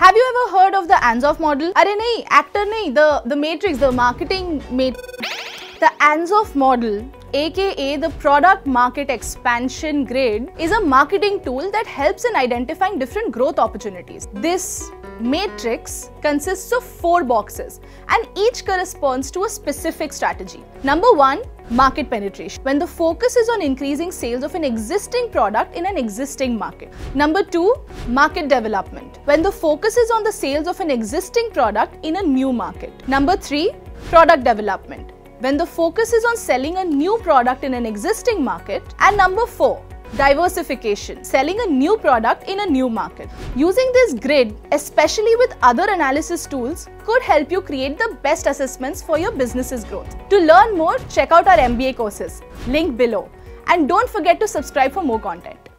Have you ever heard of the Ansoff model? अरे नहीं, actor नहीं, the Matrix, the marketing The Ansoff model, aka the product market expansion grade, is a marketing tool that helps in identifying different growth opportunities. This matrix consists of 4 boxes and each corresponds to a specific strategy. Number 1, market penetration, when the focus is on increasing sales of an existing product in an existing market. Number 2, market development, when the focus is on the sales of an existing product in a new market. Number 3, product development, when the focus is on selling a new product in an existing market. And number 4, diversification, selling a new product in a new market. Using this grid, especially with other analysis tools, could help you create the best assessments for your business's growth. To learn more, check out our MBA courses, link below. And don't forget to subscribe for more content.